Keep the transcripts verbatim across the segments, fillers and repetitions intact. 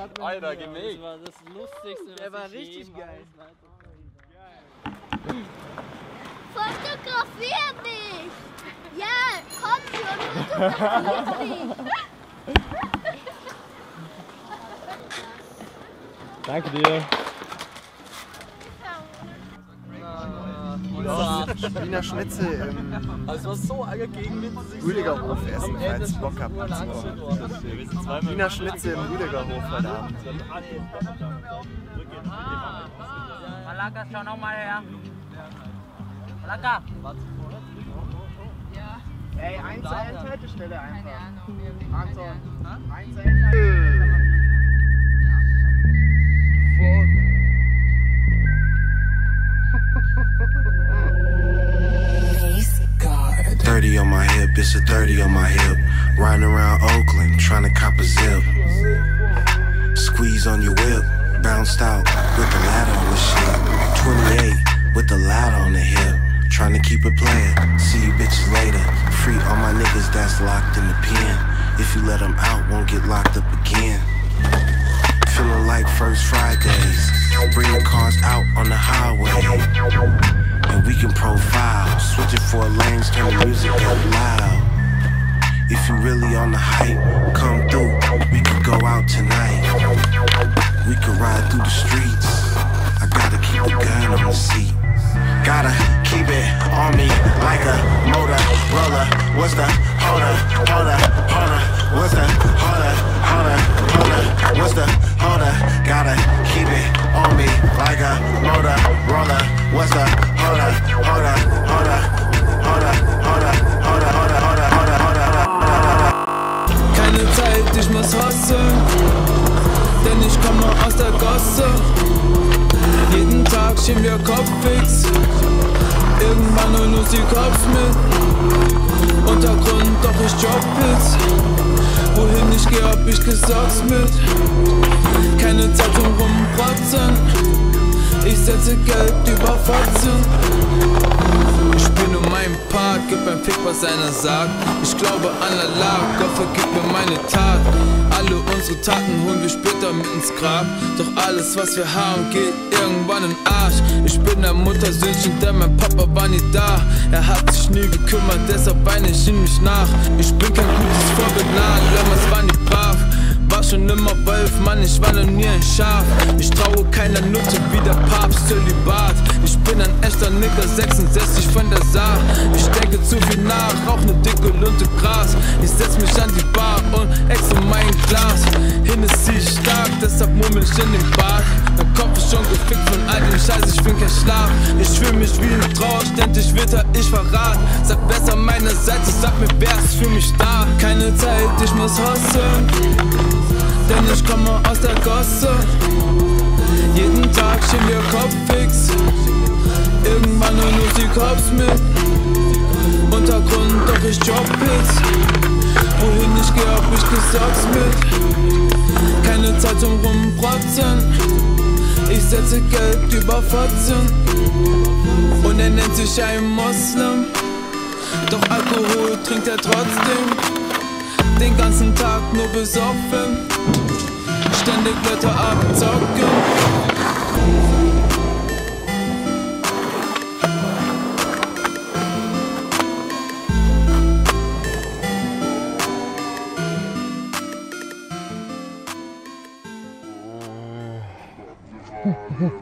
Alter, Alter gemägt. Das war das Lustigste, der was war ich richtig geil. Fotografier mich! Ja, komm schon, fotografier mich! Danke dir! Wiener Schnitzel im also so Rüdigerhof essen, weil ich Bock habe. Wiener Schnitzel im Rüdigerhof heute Abend. Malaka, schau nochmal her. Malaka! Ey, eins zur Endhaltestelle einfach. Anton, eins zur Endhaltestelle. thirty on my hip, it's a thirty on my hip. Riding around Oakland, trying to cop a zip. Squeeze on your whip, bounced out with the ladder on the shit. twenty-eight with the loud on the hip, trying to keep it playing. See you bitches later. Free all my niggas that's locked in the pen. If you let them out, won't get locked up again. Feeling like first Fridays, bringing cars out on the highway. And we can profile, switching for lanes, turn the music up loud. If you really on the hype, come through, we could go out tonight. We could ride through the streets, I gotta keep the gun on the seat. Gotta keep it on me like a Motorola. What's the holder, holder, holder? What's the holder, holder, holder? What's the holder? Gotta keep it on me like a Motorola. What's the holder, holder, holder, holder, holder, holder, holder, holder, holder, holder? Keine Zeit, ich muss hustlen, denn ich komme aus der Gosse. Jeden Tag schieben wir Kopffix, irgendwann nur nur die Kopf mit. Untergrund, doch ich jobb mit. Wohin ich geh, hab ich gesagt mit. Keine Zeit zum Rumprotzen, ich setze Geld über Fotzen. Ich bin nur mein Part, gib ein Fick, was einer sagt. Ich glaube an Allah, Gott vergibt mir meine Tat. Alle unsere Taten holen wir später mit ins Grab. Doch alles, was wir haben, geht irgendwann in Arsch. Ich bin ein Muttersöhnchen, denn mein Papa war nie da. Er hat sich nie gekümmert, deshalb weine ich in mich nach. Ich bin kein gutes Vorbild, nein, damals war nie brav. War schon immer Wolf, Mann, ich war noch nie ein Schaf. Ich traue keiner Nutte wie der Papst Zölibat. Ich bin ein echter Nigger, sechsundsechzig von der Saar. Ich denke zu viel nach, rauch ne dicke Lunte Gras. Ich setz mich an die Bar und exe mein Glas. Hennessy stark, deshalb murmel ich in den Bart. Mein Kopf ist schon gefickt von all dem Scheiß, ich bin kein Schlaf. Ich fühl mich wie ein Trauer, ständig witter ich verrat. Sag besser meinerseits und sag mir, wer ist für mich da. Keine Zeit, ich muss hustlen, denn ich komme aus der Gosse. Jeden Tag schieben wir Kopffix, irgendwann nur nur die Cops mit. Untergrund, doch ich jobb mit. Wohin ich geh, hab ich gesagt mit. Keine Zeit zum Rumprotzen, ich setze Geld über Fotzen. Und er nennt sich ein Moslem, doch Alkohol trinkt er trotzdem. Den ganzen Tag nur besoffen, ständig Leute abzocken. Everything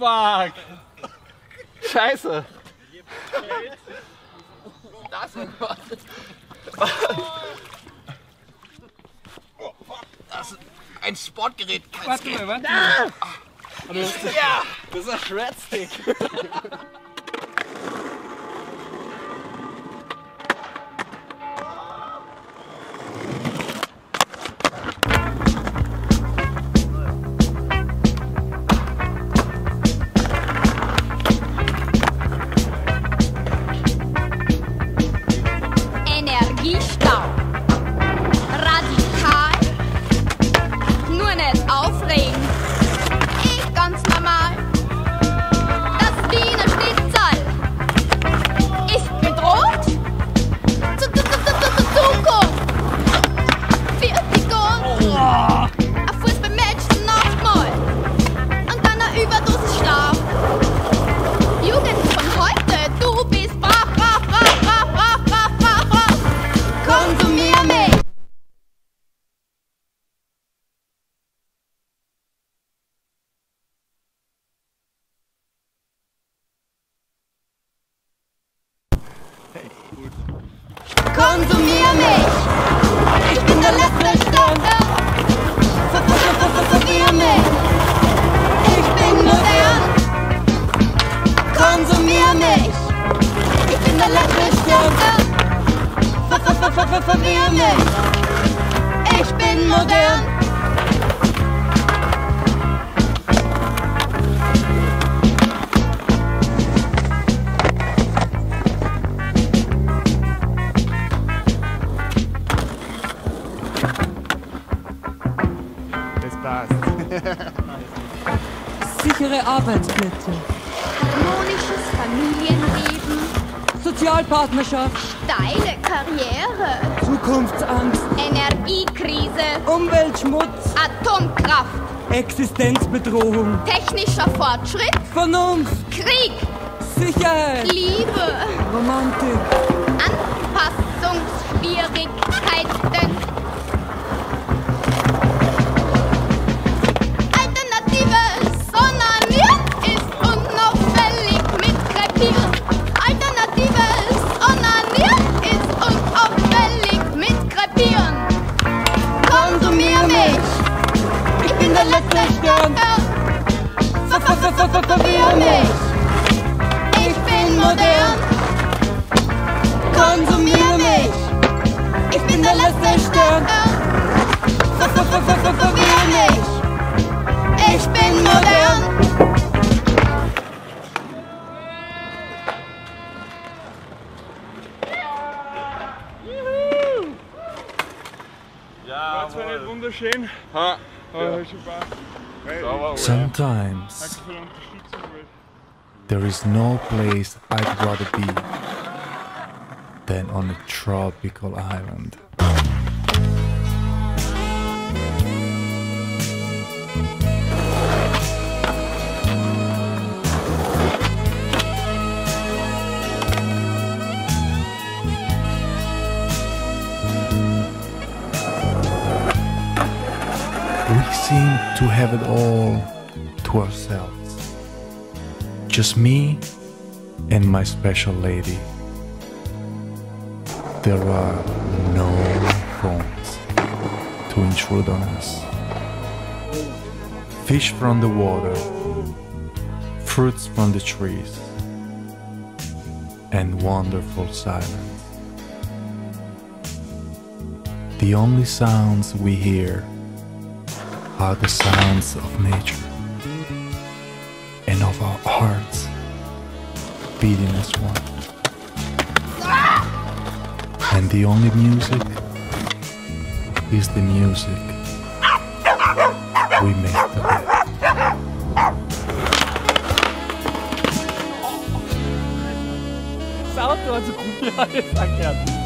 Feldwag! Scheiße! Das ist was! Das ist ein Sportgerät! Warte mal, warte mal! Ja! Das ist ein Shredstick! Konsumier mich! Ich bin der letzte Stande! Konsumier mich! Ich bin modern! Konsumier mich! Ich bin der letzte Stande! Konsumier mich! Ich bin modern! Sichere Arbeitsplätze, harmonisches Familienleben, Sozialpartnerschaft, steile Karriere, Zukunftsangst, Energiekrise, Umweltschmutz, Atomkraft, Existenzbedrohung, technischer Fortschritt, Vernunft, Krieg, Sicherheit, Liebe, Romantik, Anpassungsschwierigkeiten. Konsumier mich, ich bin modern. Konsumier mich, ich bin der letzte Stern. Konsumier mich, ich bin modern. Juhu! Ja, das war nicht wunderschön. Ha. Ja. Sometimes there is no place I'd rather be than on a tropical island. To have it all to ourselves, just me and my special lady. There are no phones to intrude on us. Fish from the water, fruits from the trees, and wonderful silence. The only sounds we hear are the sounds of nature and of our hearts beating as one. And the only music is the music we make together. Das Auto hat so gut wie alles verkehrt.